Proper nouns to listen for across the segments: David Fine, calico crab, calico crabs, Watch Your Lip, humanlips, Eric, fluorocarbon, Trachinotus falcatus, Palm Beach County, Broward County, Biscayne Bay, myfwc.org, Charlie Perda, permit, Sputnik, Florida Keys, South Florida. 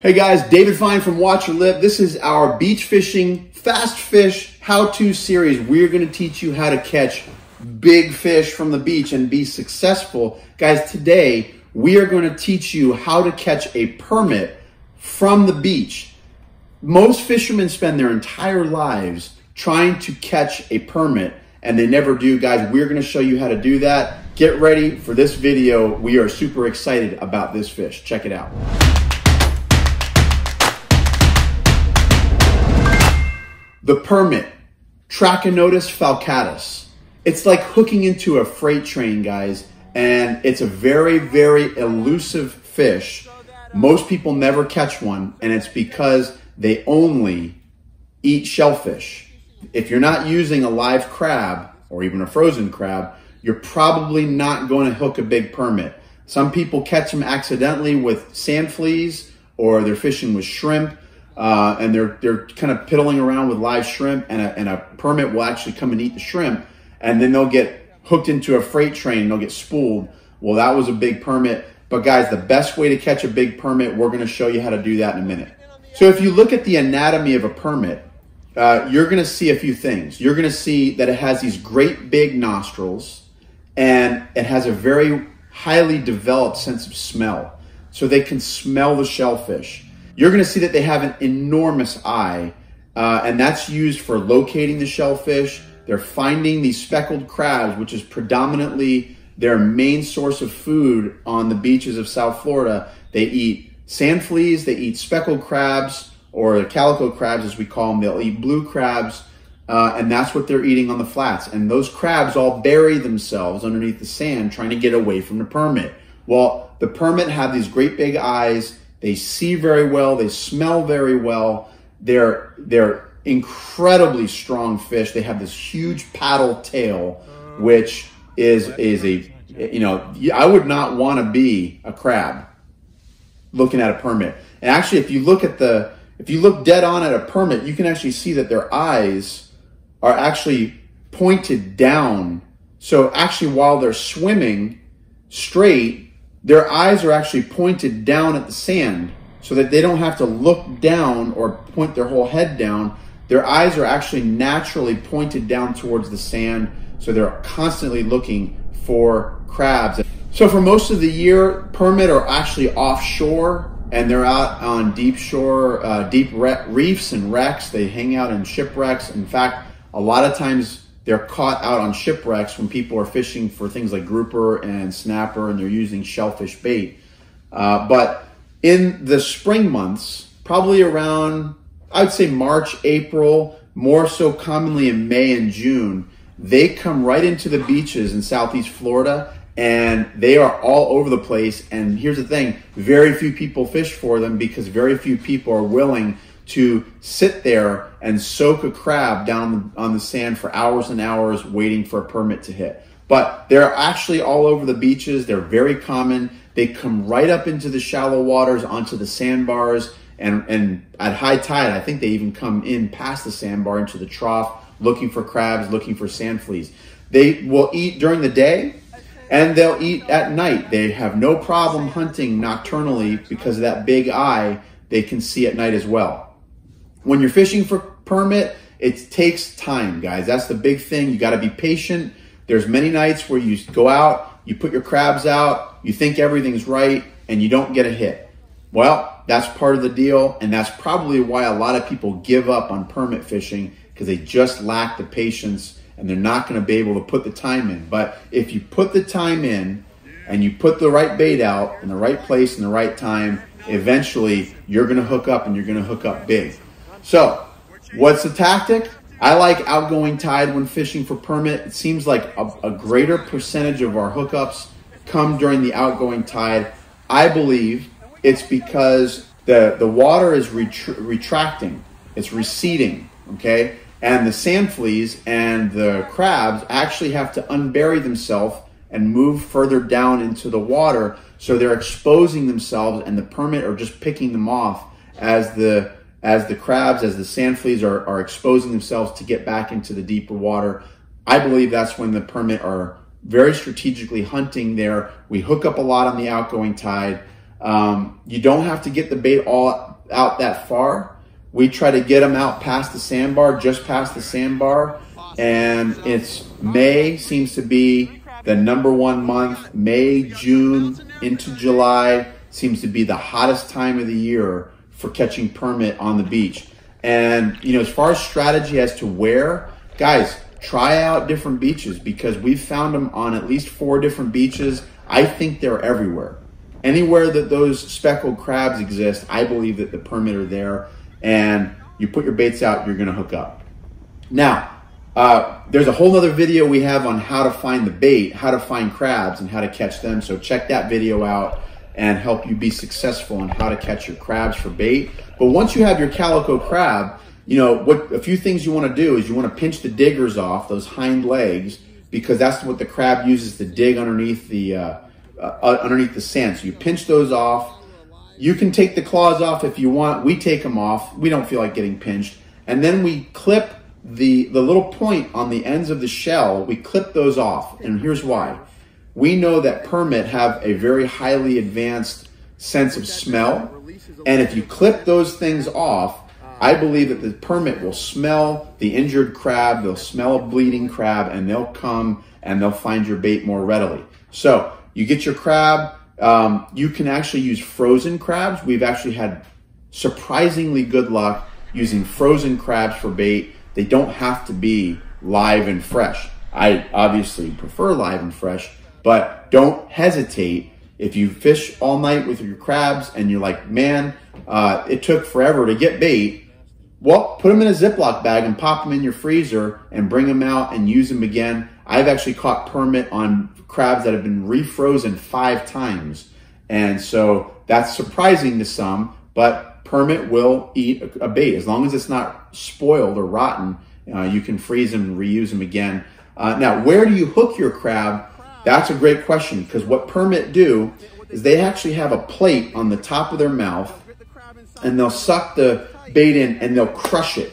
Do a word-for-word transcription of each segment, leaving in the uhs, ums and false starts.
Hey guys, David Fine from Watch Your Lip. This is our beach fishing fast fish how-to series. We're going to teach you how to catch big fish from the beach and be successful. Guys, today we are going to teach you how to catch a permit from the beach. Most fishermen spend their entire lives trying to catch a permit and they never do. Guys, we're going to show you how to do that. Get ready for this video. We are super excited about this fish. Check it out. The permit, Trachinotus falcatus. It's like hooking into a freight train, guys, and it's a very, very elusive fish. Most people never catch one, and it's because they only eat shellfish. If you're not using a live crab or even a frozen crab, you're probably not going to hook a big permit. Some people catch them accidentally with sand fleas, or they're fishing with shrimp. Uh, and they're they're kind of piddling around with live shrimp, and a, and a permit will actually come and eat the shrimp, and then they'll get hooked into a freight train and they'll get spooled. Well, that was a big permit. But guys, the best way to catch a big permit, we're going to show you how to do that in a minute. So if you look at the anatomy of a permit, uh, you're going to see a few things. You're going to see that it has these great big nostrils, and it has a very highly developed sense of smell. So they can smell the shellfish. You're going to see that they have an enormous eye, uh, and that's used for locating the shellfish. They're finding these speckled crabs, which is predominantly their main source of food on the beaches of South Florida. They eat sand fleas, they eat speckled crabs, or calico crabs as we call them. They'll eat blue crabs, uh, and that's what they're eating on the flats. And those crabs all bury themselves underneath the sand trying to get away from the permit. Well, the permit have these great big eyes. They see very well, they smell very well, they're, they're incredibly strong fish. They have this huge paddle tail, which is, is a, you know, I would not want to be a crab looking at a permit. And actually, if you look at the, if you look dead on at a permit, you can actually see that their eyes are actually pointed down. So actually, while they're swimming straight, their eyes are actually pointed down at the sand so that they don't have to look down or point their whole head down. Their eyes are actually naturally pointed down towards the sand, so they're constantly looking for crabs. So for most of the year, permit are actually offshore, and they're out on deep shore, uh, deep re reefs and wrecks. They hang out in shipwrecks. In fact, a lot of times they're caught out on shipwrecks when people are fishing for things like grouper and snapper, and they're using shellfish bait. Uh, but in the spring months, probably around, I would say March, April, more so commonly in May and June, they come right into the beaches in Southeast Florida, and they are all over the place. And here's the thing, very few people fish for them because very few people are willing to sit there and soak a crab down on the sand for hours and hours waiting for a permit to hit. But they're actually all over the beaches. They're very common. They come right up into the shallow waters, onto the sandbars, and, and at high tide, I think they even come in past the sandbar into the trough, looking for crabs, looking for sand fleas. They will eat during the day, and they'll eat at night. They have no problem hunting nocturnally because of that big eye they can see at night as well. When you're fishing for permit, it takes time, guys. That's the big thing. You got to be patient. There's many nights where you go out, you put your crabs out, you think everything's right, and you don't get a hit. Well, that's part of the deal, and that's probably why a lot of people give up on permit fishing, because they just lack the patience, and they're not going to be able to put the time in. But if you put the time in and you put the right bait out in the right place in the right time, eventually you're going to hook up, and you're going to hook up big. So, what's the tactic? I like outgoing tide when fishing for permit. It seems like a, a greater percentage of our hookups come during the outgoing tide. I believe it's because the, the water is retr retracting, it's receding, okay? And the sand fleas and the crabs actually have to unbury themselves and move further down into the water. So they're exposing themselves, and the permit are just picking them off as the As the crabs, as the sand fleas are, are exposing themselves to get back into the deeper water. I believe that's when the permit are very strategically hunting there. We hook up a lot on the outgoing tide. Um, you don't have to get the bait all out that far. We try to get them out past the sandbar, just past the sandbar. And it's May seems to be the number one month. May, June into July seems to be the hottest time of the year for catching permit on the beach. And, you know, as far as strategy as to where, guys, try out different beaches, because we've found them on at least four different beaches. I think they're everywhere. Anywhere that those speckled crabs exist, I believe that the permit are there. And you put your baits out, you're going to hook up. Now, uh, there's a whole other video we have on how to find the bait, how to find crabs and how to catch them. So check that video out and help you be successful in how to catch your crabs for bait. But once you have your calico crab, you know, what a few things you want to do is you want to pinch the diggers off, those hind legs, because that's what the crab uses to dig underneath the, uh, uh, underneath the sand. So you pinch those off. You can take the claws off if you want. We take them off. We don't feel like getting pinched. And then we clip the, the little point on the ends of the shell. We clip those off. And here's why. We know that permit have a very highly advanced sense of smell. And if you clip those things off, I believe that the permit will smell the injured crab. They'll smell a bleeding crab, and they'll come and they'll find your bait more readily. So you get your crab. Um, you can actually use frozen crabs. We've actually had surprisingly good luck using frozen crabs for bait. They don't have to be live and fresh. I obviously prefer live and fresh, but don't hesitate. If you fish all night with your crabs and you're like, man, uh, it took forever to get bait. Well, put them in a Ziploc bag and pop them in your freezer and bring them out and use them again. I've actually caught permit on crabs that have been refrozen five times. And so that's surprising to some, but permit will eat a bait. As long as it's not spoiled or rotten, uh, you can freeze them and reuse them again. Uh, now, where do you hook your crab? That's a great question, because what permit do is they actually have a plate on the top of their mouth, and they'll suck the bait in and they'll crush it.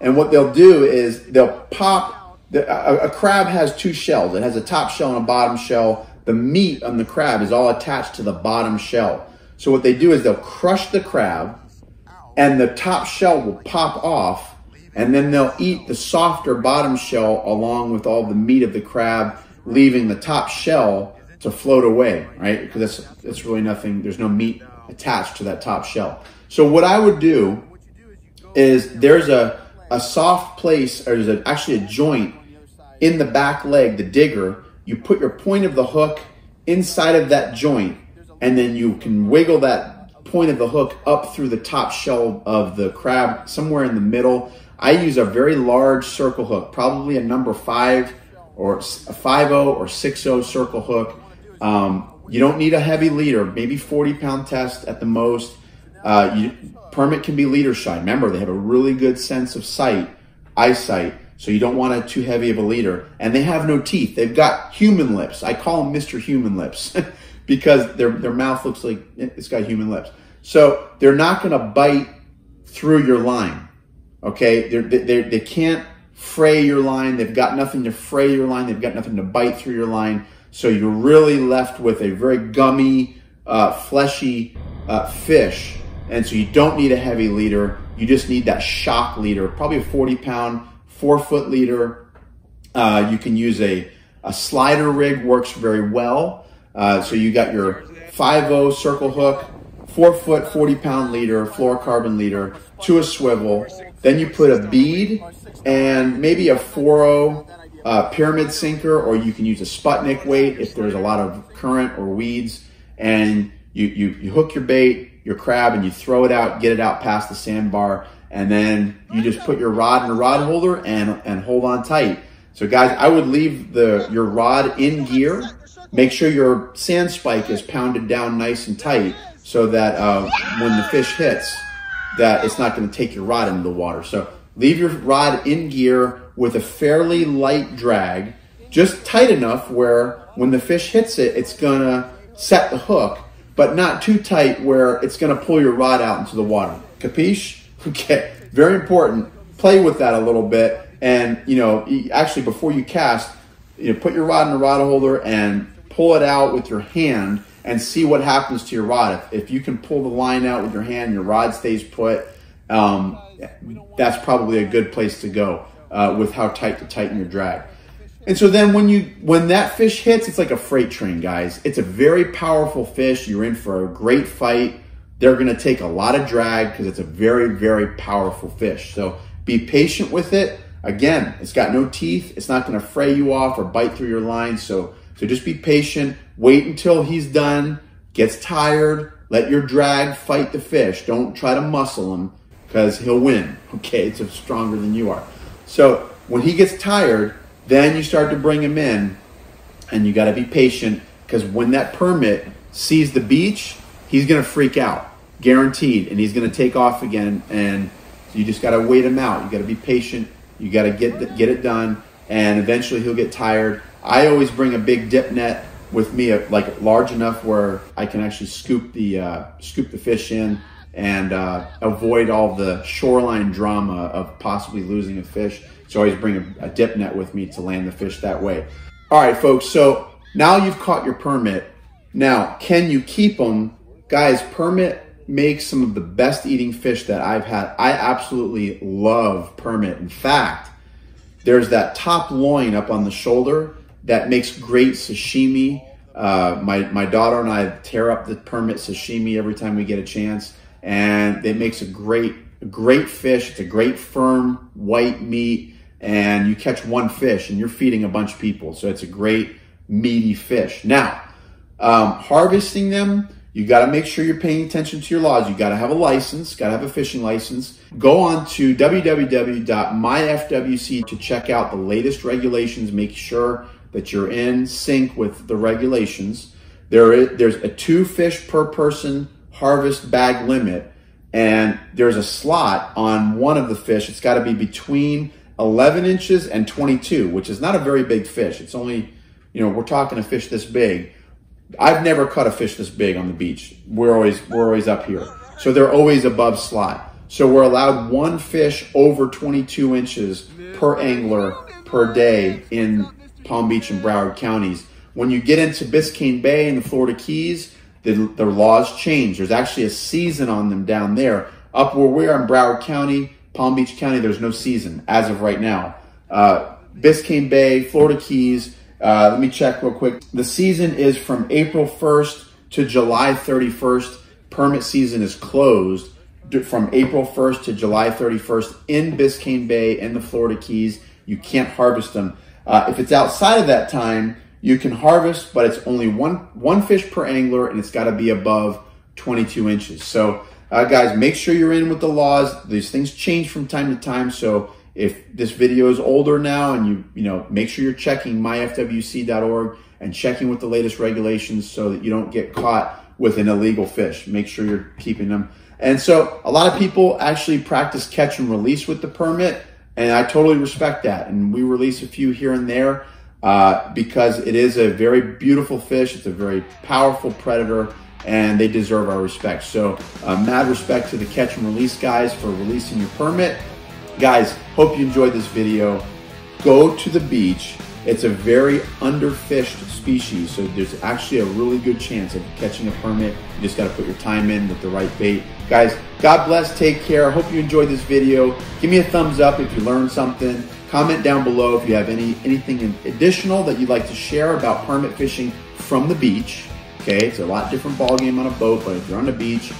And what they'll do is they'll pop. A crab has two shells. It has a top shell and a bottom shell. The meat on the crab is all attached to the bottom shell. So what they do is they'll crush the crab, and the top shell will pop off, and then they'll eat the softer bottom shell along with all the meat of the crab, leaving the top shell to float away, right? Because that's, that's really nothing. There's no meat attached to that top shell. So what I would do is there's a, a soft place, or there's a, actually a joint in the back leg, the digger. You put your point of the hook inside of that joint, and then you can wiggle that point of the hook up through the top shell of the crab, somewhere in the middle. I use a very large circle hook, probably a number five or a five oh or six oh circle hook. Um, you don't need a heavy leader, maybe forty pound test at the most. Uh, you, permit can be leader shy. Remember, they have a really good sense of sight, eyesight. So you don't want it too heavy of a leader. And they have no teeth. They've got human lips. I call them Mister Human Lips because their, their mouth looks like it's got human lips. So they're not going to bite through your line. Okay. They're, they're, they can't fray your line. They've got nothing to fray your line. They've got nothing to bite through your line. So you're really left with a very gummy, uh, fleshy, uh, fish. And so you don't need a heavy leader. You just need that shock leader, probably a forty pound, four foot leader. Uh, you can use a, a slider rig, works very well. Uh, so you got your five oh circle hook, four foot, forty pound leader, fluorocarbon leader to a swivel. Then you put a bead and maybe a four oh uh, pyramid sinker, or you can use a Sputnik weight if there's a lot of current or weeds. And you, you, you hook your bait, your crab, and you throw it out, get it out past the sandbar, and then you just put your rod in a rod holder and, and hold on tight. So guys, I would leave the, your rod in gear. Make sure your sand spike is pounded down nice and tight so that uh, when the fish hits, that it's not gonna take your rod into the water. So leave your rod in gear with a fairly light drag, just tight enough where when the fish hits it, it's gonna set the hook, but not too tight where it's going to pull your rod out into the water. Capiche? Okay. Very important. Play with that a little bit. And, you know, actually before you cast, you know, put your rod in the rod holder and pull it out with your hand and see what happens to your rod. If, if you can pull the line out with your hand, your rod stays put, um, that's probably a good place to go uh, with how tight to tighten your drag. And so then when you when that fish hits, it's like a freight train, guys. It's a very powerful fish. You're in for a great fight. They're going to take a lot of drag because it's a very, very powerful fish. So be patient with it. Again, it's got no teeth. It's not going to fray you off or bite through your line. So, so just be patient. Wait until he's done, gets tired. Let your drag fight the fish. Don't try to muscle him because he'll win. Okay, it's stronger than you are. So when he gets tired, then you start to bring him in, and you got to be patient because when that permit sees the beach, he's going to freak out. Guaranteed, and he's going to take off again, and you just got to wait him out. You got to be patient. You got to get the, get it done, and eventually he'll get tired. I always bring a big dip net with me, like large enough where I can actually scoop the uh, scoop the fish in and uh, avoid all the shoreline drama of possibly losing a fish. So I always bring a, a dip net with me to land the fish that way. All right, folks. So now you've caught your permit. Now, can you keep them, guys? Permit makes some of the best eating fish that I've had. I absolutely love permit. In fact, there's that top loin up on the shoulder that makes great sashimi. Uh, my, my daughter and I tear up the permit sashimi every time we get a chance, and it makes a great, great fish. It's a great firm white meat, and you catch one fish and you're feeding a bunch of people. So it's a great meaty fish. Now, um, harvesting them, you got to make sure you're paying attention to your laws. You got to have a license, got to have a fishing license. Go on to w w w dot my f w c to check out the latest regulations. Make sure that you're in sync with the regulations. There is, there's a two fish per person harvest bag limit, and there's a slot on one of the fish. It's got to be between eleven inches and twenty-two, which is not a very big fish. It's only, you know, we're talking a fish this big. I've never caught a fish this big on the beach. We're always we're always up here. So they're always above slot. So we're allowed one fish over twenty-two inches per angler per day in Palm Beach and Broward counties. When you get into Biscayne Bay and the Florida Keys, the, the laws change. There's actually a season on them down there. Up where we are in Broward County, Palm Beach County, there's no season as of right now. Uh, Biscayne Bay, Florida Keys, Uh, let me check real quick. The season is from April first to July thirty-first. Permit season is closed from April first to July thirty-first in Biscayne Bay and the Florida Keys. You can't harvest them. Uh, if it's outside of that time, you can harvest, but it's only one, one fish per angler, and it's got to be above twenty-two inches. So uh, guys, make sure you're in with the laws. These things change from time to time. So if this video is older now, and you you know, make sure you're checking my f w c dot org and checking with the latest regulations so that you don't get caught with an illegal fish. Make sure you're keeping them. And so a lot of people actually practice catch and release with the permit, and I totally respect that. And we release a few here and there uh, because it is a very beautiful fish. It's a very powerful predator, and they deserve our respect. So uh, mad respect to the catch and release guys for releasing your permit. Guys, hope you enjoyed this video. Go to the beach. It's a very underfished species, so there's actually a really good chance of catching a permit. You just got to put your time in with the right bait. Guys, God bless. Take care. Hope you enjoyed this video. Give me a thumbs up if you learned something. Comment down below if you have any anything additional that you'd like to share about permit fishing from the beach. Okay, it's a lot different ballgame on a boat, but if you're on the beach,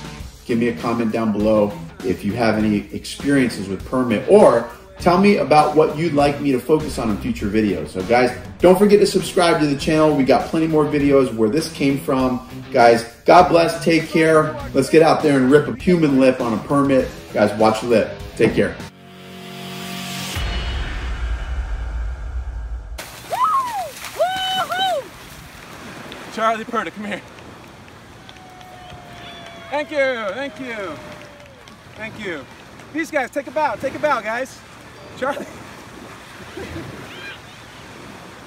give me a comment down below if you have any experiences with permit, or tell me about what you'd like me to focus on in future videos. So guys, don't forget to subscribe to the channel. We got plenty more videos where this came from. Guys, God bless, take care. Let's get out there and rip a human lip on a permit. Guys, watch your lip. Take care. Charlie Perda, come here. Thank you, thank you. Thank you. These guys, take a bow. Take a bow, guys. Charlie.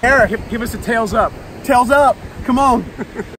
Eric, give us a tails up. Tails up. Come on.